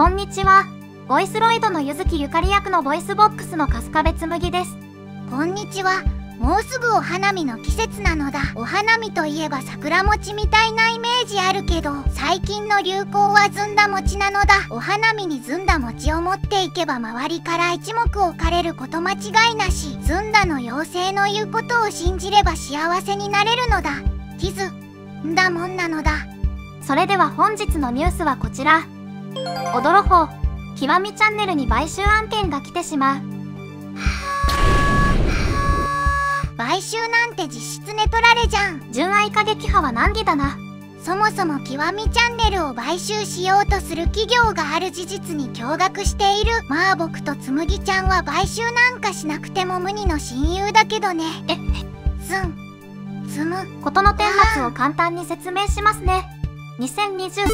こんにちは。ボイスロイドの柚木ゆかり役のボイスボックスの春日部つむぎです。こんにちは。もうすぐお花見の季節なのだ。お花見といえば桜餅みたいなイメージあるけど、最近の流行はずんだ餅なのだ。お花見にずんだ餅を持っていけば周りから一目置かれること間違いなし。ずんだの妖精の言うことを信じれば幸せになれるのだ。ティズんだもんなのだ。それでは本日のニュースはこちら。驚ほう極みチャンネルに買収案件が来てしまう。買収なんて実質寝取られじゃん。純愛過激派は難儀だな。そもそも極みチャンネルを買収しようとする企業がある事実に驚愕している。まあ僕とつむぎちゃんは買収なんかしなくても無二の親友だけどね。すんつむことの顛末を簡単に説明しますね。2023年3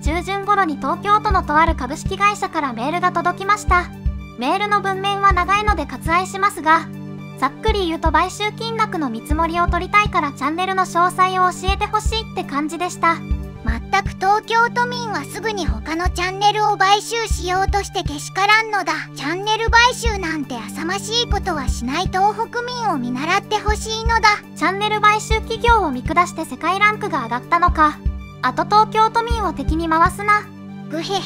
月中旬頃に東京都のとある株式会社からメールが届きました。メールの文面は長いので割愛しますが、ざっくり言うと買収金額の見積もりを取りたいからチャンネルの詳細を教えてほしいって感じでした。全く東京都民はすぐに他のチャンネルを買収しようとしてけしからんのだ。チャンネル買収なんて浅ましいことはしない東北民を見習ってほしいのだ。チャンネル買収企業を見下して世界ランクが上がったのか、あと東京都民を敵に回すな。ぐへへ。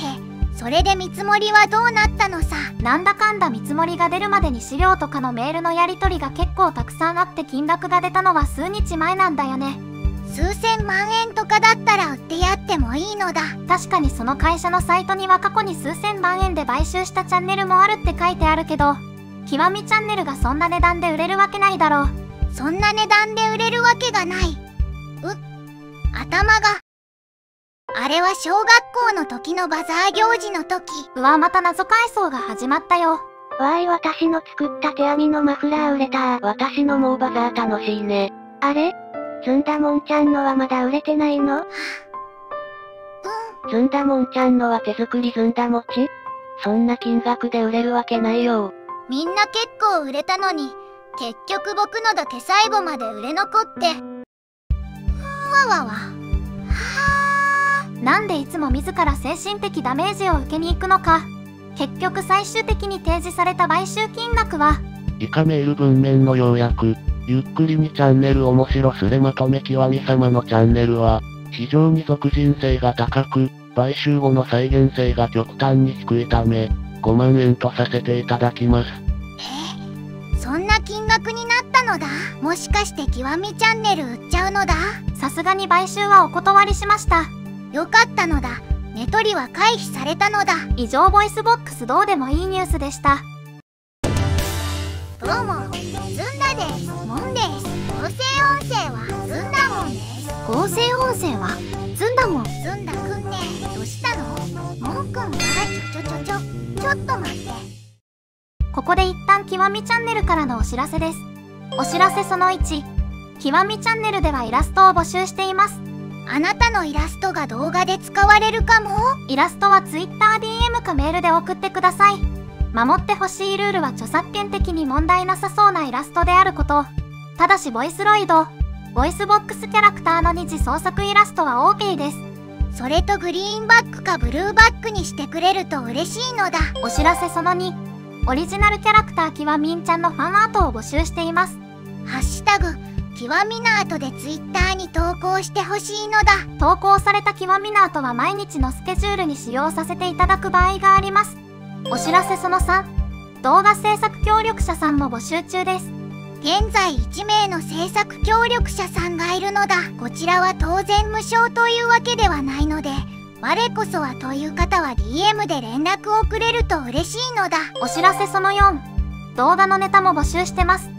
それで見積もりはどうなったのさ。なんだかんだ見積もりが出るまでに資料とかのメールのやり取りが結構たくさんあって、金額が出たのは数日前なんだよね。数千万円とかだったら売ってやってもいいのだ。確かにその会社のサイトには過去に数千万円で買収したチャンネルもあるって書いてあるけど、極みチャンネルがそんな値段で売れるわけないだろう。そんな値段で売れるわけがない。頭が。あれは小学校の時のバザー行事の時。うわ、また謎改装が始まったよ。わい、私の作った手編みのマフラー売れた。私のもうバザー楽しいね。あれずんだもんちゃんのはまだ売れてないの？ずんだもんちゃんのは手作りずんだ餅？そんな金額で売れるわけないよ。みんな結構売れたのに、結局僕のだけ最後まで売れ残って。わわわ。なんでいつも自ら精神的ダメージを受けに行くのか。結局最終的に提示された買収金額は以下。メール文面の要約。ゆっくりにチャンネル面白すれまとめ極み様のチャンネルは非常に俗人性が高く、買収後の再現性が極端に低いため5万円とさせていただきます。そんな金額になったのだ。もしかして極みチャンネル売っちゃうのだ。さすがに買収はお断りしました。よかったのだ。寝取りは回避されたのだ。以上、ボイスボックスどうでもいいニュースでした。どうも、ずんだですもんです。合成音声はずんだもんです。合成音声はずんだもん。ずんだくんね、どうしたのもんくんが。ちょっと待って。ここで一旦極みチャンネルからのお知らせです。お知らせその1、極みチャンネルではイラストを募集しています。あなたのイラストが動画で使われるかも。イラストは TwitterDM かメールで送ってください。守ってほしいルールは著作権的に問題なさそうなイラストであること。ただしボイスロイド、ボイスボックスキャラクターの二次創作イラストは OK です。それとグリーンバックかブルーバックにしてくれると嬉しいのだ。お知らせその2、オリジナルキャラクター極みんちゃんのファンアートを募集しています。ハッシュタグ極みナートでツイッターに投稿してほしいのだ。投稿された極みナートは毎日のスケジュールに使用させていただく場合があります。お知らせその3、動画制作協力者さんも募集中です。現在1名の制作協力者さんがいるのだ。こちらは当然無償というわけではないので、我こそはという方は DM で連絡をくれると嬉しいのだ。お知らせその4、動画のネタも募集してます。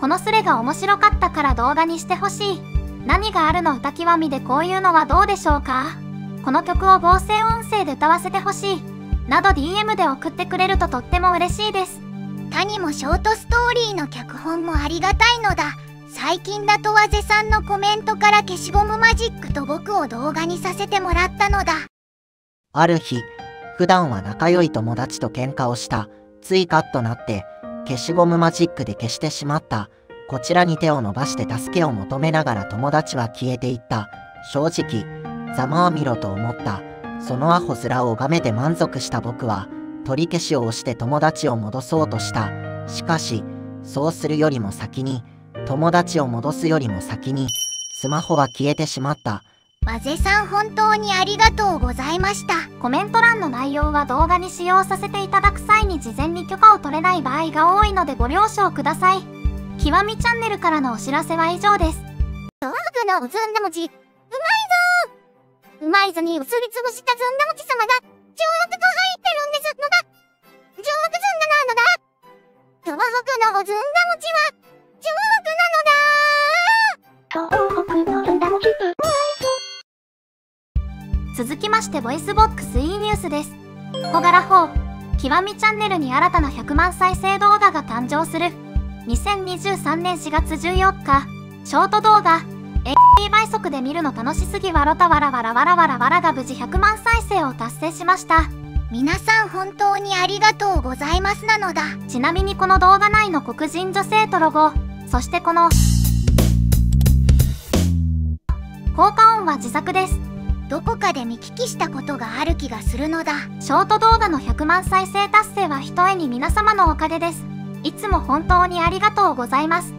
このスレが面白かったから動画にしてほしい。何があるの歌極みでこういうのはどうでしょうか。この曲を合成音声で歌わせてほしい。など DM で送ってくれるととっても嬉しいです。他にもショートストーリーの脚本もありがたいのだ。最近だとわぜさんのコメントから消しゴムマジックと僕を動画にさせてもらったのだ。ある日、普段は仲良い友達と喧嘩をした。ついカッとなって、消しゴムマジックで消してしまった。こちらに手を伸ばして助けを求めながら友達は消えていった。正直、ざまあみろと思った。そのアホ面を拝めて満足した僕は取り消しを押して友達を戻そうとした。しかしそうするよりも先に、友達を戻すよりも先にスマホは消えてしまった。バゼさん、本当にありがとうございました。コメント欄の内容は動画に使用させていただく際に事前に許可を取れない場合が多いのでご了承ください。きわみチャンネルからのお知らせは以上です。道具のおずんだ餅、うまいぞー。うまいぞに薄りつぶしたずんだ餅様が上白と入ってるんですのだ。上白ずんだなのだ。東北のおずんだ餅は上白なのだ。東北のおずんだ餅、うまいぞ。続きましてボイスボックス E ニュースです。小柄法きわみチャンネルに新たな100万再生動画が誕生する。2023年4月14日ショート動画「倍速で見るの楽しすぎわろたわらわらわらわらわら」が無事100万再生を達成しました。皆さん本当にありがとうございますなのだ。ちなみにこの動画内の黒人女性とロゴ、そしてこの効果音は自作です。どこかで見聞きしたことがある気がするのだ。ショート動画の100万再生達成はひとえに皆様のおかげです。いつも本当にありがとうございます。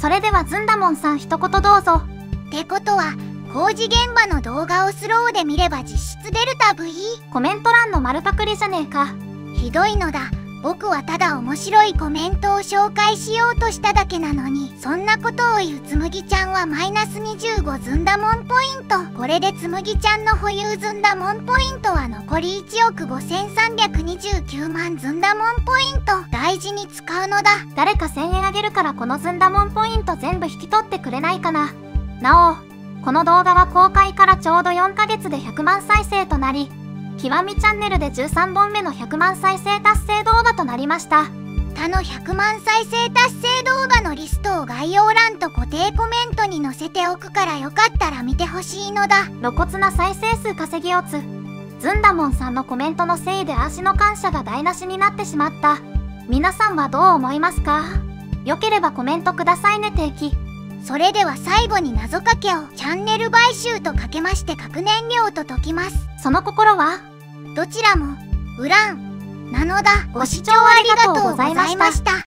それではずんだもんさん、一言どうぞ。ってことは工事現場の動画をスローで見れば実質デルタ V？ コメント欄の丸パクリじゃねえか。ひどいのだ。僕はただ面白いコメントを紹介しようとしただけなのに、そんなことを言うつむぎちゃんはマイナス25ずんだもんポイント。これでつむぎちゃんの保有ずんだもんポイントは残り1億5329万ずんだもんポイント。大事に使うのだ。誰か1000円あげるから、このずんだもんポイント全部引き取ってくれないかな。なおこの動画は公開からちょうど4ヶ月で100万再生となり、きわみチャンネルで13本目の100万再生達成動画となりました。他の100万再生達成動画のリストを概要欄と固定コメントに載せておくから、よかったら見てほしいのだ。露骨な再生数稼ぎ落つずんだもんさんのコメントのせいで足の感謝が台無しになってしまった。皆さんはどう思いますか？良ければコメントくださいね。定期。それでは最後に謎かけをチャンネル買収とかけまして核燃料と解きます。その心はどちらもウランなのだ。ご視聴ありがとうございました。